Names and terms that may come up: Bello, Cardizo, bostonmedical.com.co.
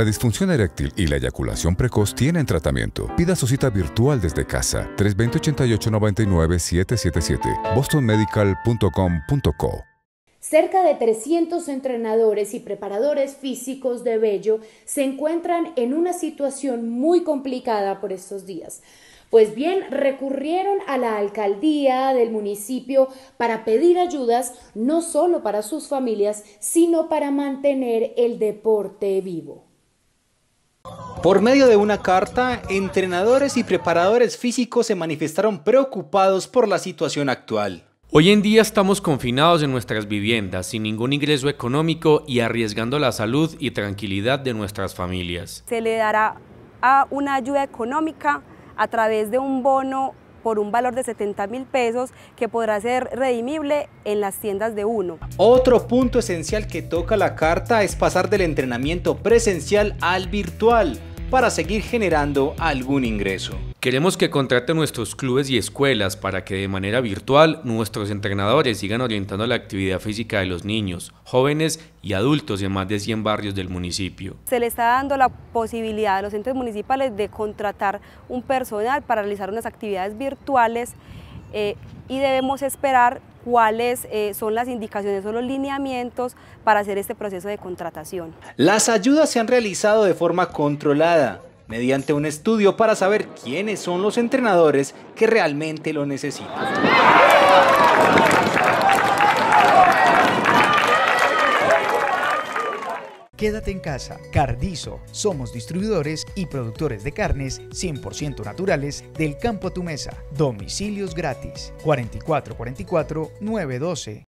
La disfunción eréctil y la eyaculación precoz tienen tratamiento. Pida su cita virtual desde casa. 320-8899-777. bostonmedical.com.co. Cerca de 300 entrenadores y preparadores físicos de Bello se encuentran en una situación muy complicada por estos días. Pues bien, recurrieron a la alcaldía del municipio para pedir ayudas no solo para sus familias, sino para mantener el deporte vivo. Por medio de una carta, entrenadores y preparadores físicos se manifestaron preocupados por la situación actual. Hoy en día estamos confinados en nuestras viviendas, sin ningún ingreso económico y arriesgando la salud y tranquilidad de nuestras familias. Se le dará una ayuda económica a través de un bono por un valor de 70.000 pesos que podrá ser redimible en las tiendas de Uno. Otro punto esencial que toca la carta es pasar del entrenamiento presencial al virtual para seguir generando algún ingreso. Queremos que contraten nuestros clubes y escuelas para que de manera virtual nuestros entrenadores sigan orientando la actividad física de los niños, jóvenes y adultos en más de 100 barrios del municipio. Se le está dando la posibilidad a los entes municipales de contratar un personal para realizar unas actividades virtuales y debemos esperar cuáles son las indicaciones o los lineamientos para hacer este proceso de contratación. Las ayudas se han realizado de forma controlada, mediante un estudio para saber quiénes son los entrenadores que realmente lo necesitan. Quédate en casa, Cardizo. Somos distribuidores y productores de carnes 100% naturales del campo a tu mesa. Domicilios gratis. 4444-912.